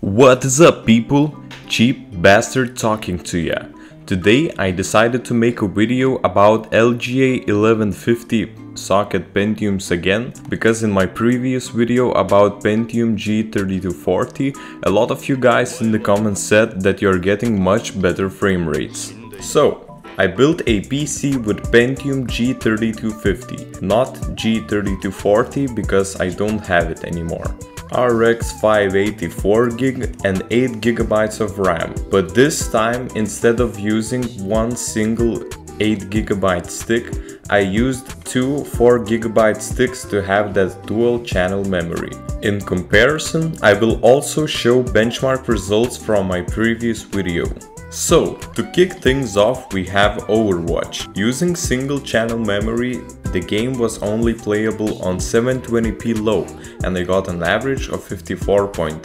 What is up, people? Cheap Bastard talking to ya. Today I decided to make a video about LGA 1150 socket Pentiums again, because in my previous video about Pentium G3240, a lot of you guys in the comments said that you're getting much better frame rates. So I built a PC with Pentium G3250, not G3240, because I don't have it anymore. RX 580 4GB and 8GB of RAM, but this time instead of using one single 8GB stick, I used two 4GB sticks to have that dual channel memory. In comparison, I will also show benchmark results from my previous video. So, to kick things off, we have Overwatch. Using single channel memory, the game was only playable on 720p low, and I got an average of 54.8,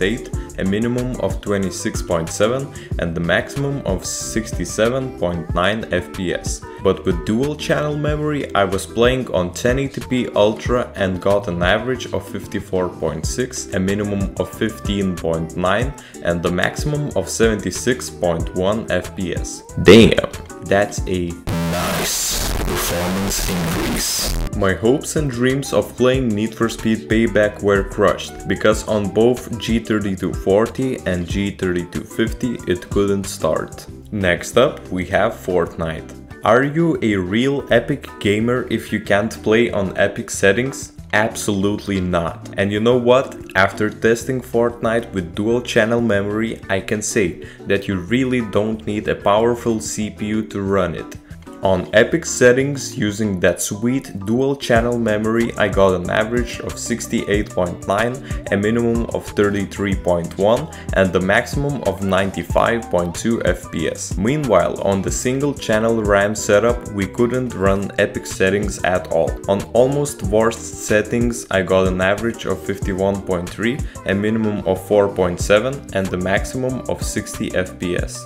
a minimum of 26.7, and the maximum of 67.9 FPS. But with dual channel memory, I was playing on 1080p Ultra and got an average of 54.6, a minimum of 15.9, and the maximum of 76.1 FPS. Damn, that's a nice performance increase. My hopes and dreams of playing Need for Speed Payback were crushed, because on both G3240 and G3250 it couldn't start. Next up we have Fortnite. Are you a real epic gamer if you can't play on epic settings? Absolutely not. And you know what? After testing Fortnite with dual channel memory, I can say that you really don't need a powerful CPU to run it. On epic settings, using that sweet dual channel memory, I got an average of 68.9, a minimum of 33.1, and the maximum of 95.2 FPS. Meanwhile, on the single channel RAM setup, we couldn't run epic settings at all. On almost worst settings, I got an average of 51.3, a minimum of 4.7, and the maximum of 60 FPS.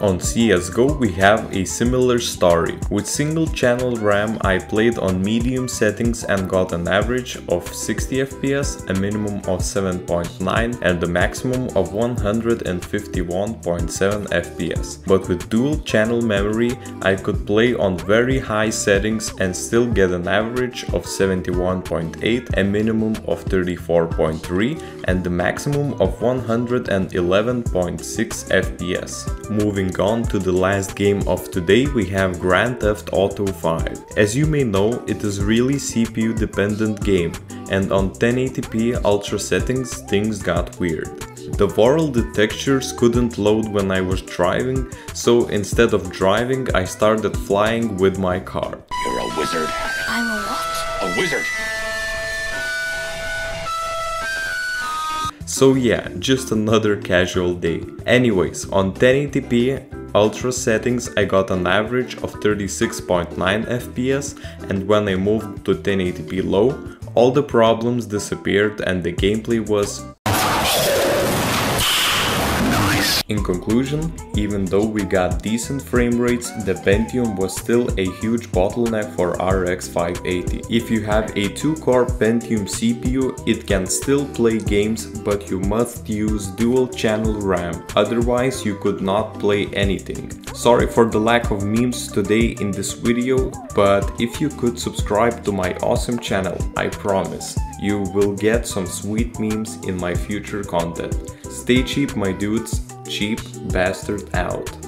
On CSGO we have a similar story. With single channel RAM I played on medium settings and got an average of 60 FPS, a minimum of 7.9 and the maximum of 151.7 FPS. But with dual channel memory I could play on very high settings and still get an average of 71.8, a minimum of 34.3 and the maximum of 111.6 FPS. Moving on to the last game of today, we have Grand Theft Auto V. As you may know, it is really CPU dependent game, and on 1080p Ultra settings things got weird. The world textures couldn't load when I was driving, so instead of driving I started flying with my car. You're a wizard. I'm a what? A wizard. So yeah, just another casual day. Anyways, on 1080p Ultra settings I got an average of 36.9 FPS, and when I moved to 1080p low, all the problems disappeared and the gameplay was nice. In conclusion, even though we got decent frame rates, the Pentium was still a huge bottleneck for RX 580. If you have a 2-core Pentium CPU, it can still play games, but you must use dual channel RAM, otherwise you could not play anything. Sorry for the lack of memes today in this video, but if you could subscribe to my awesome channel, I promise you will get some sweet memes in my future content. Stay cheap, my dudes. Cheap Bastard out.